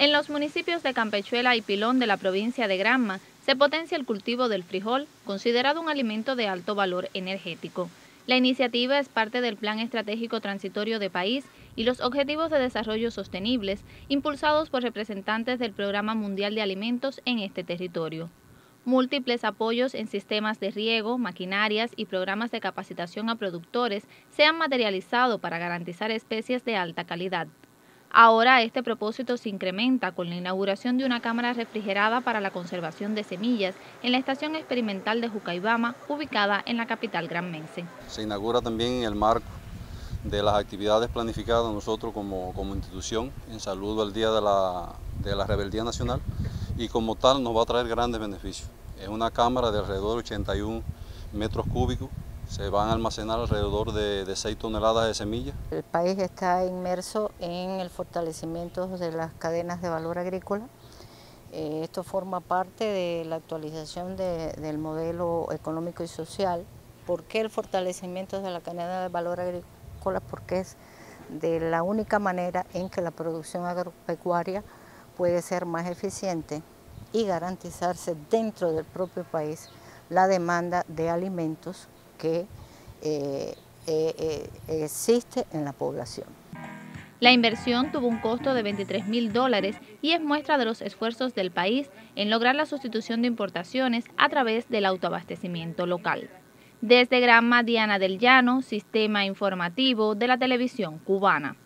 En los municipios de Campechuela y Pilón de la provincia de Granma se potencia el cultivo del frijol, considerado un alimento de alto valor energético. La iniciativa es parte del Plan Estratégico Transitorio de País y los Objetivos de Desarrollo Sostenibles, impulsados por representantes del Programa Mundial de Alimentos en este territorio. Múltiples apoyos en sistemas de riego, maquinarias y programas de capacitación a productores se han materializado para garantizar especies de alta calidad. Ahora este propósito se incrementa con la inauguración de una cámara refrigerada para la conservación de semillas en la estación experimental de Jucaybama, ubicada en la capital granmense. Se inaugura también en el marco de las actividades planificadas nosotros como institución en saludo al Día de la Rebeldía Nacional, y como tal nos va a traer grandes beneficios. Es una cámara de alrededor de 81 metros cúbicos, se van a almacenar alrededor de 6 toneladas de semillas. El país está inmerso en el fortalecimiento de las cadenas de valor agrícola. Esto forma parte de la actualización del modelo económico y social. ¿Por qué el fortalecimiento de la cadena de valor agrícola? Porque es de la única manera en que la producción agropecuaria puede ser más eficiente y garantizarse dentro del propio país la demanda de alimentos que existe en la población. La inversión tuvo un costo de $23.000 y es muestra de los esfuerzos del país en lograr la sustitución de importaciones a través del autoabastecimiento local. Desde Granma, Diana del Llano, Sistema Informativo de la Televisión Cubana.